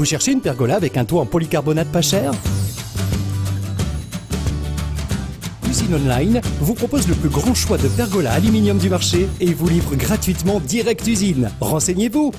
Vous cherchez une pergola avec un toit en polycarbonate pas cher? Usine-online vous propose le plus grand choix de pergolas aluminium du marché et vous livre gratuitement direct Usine. Renseignez-vous!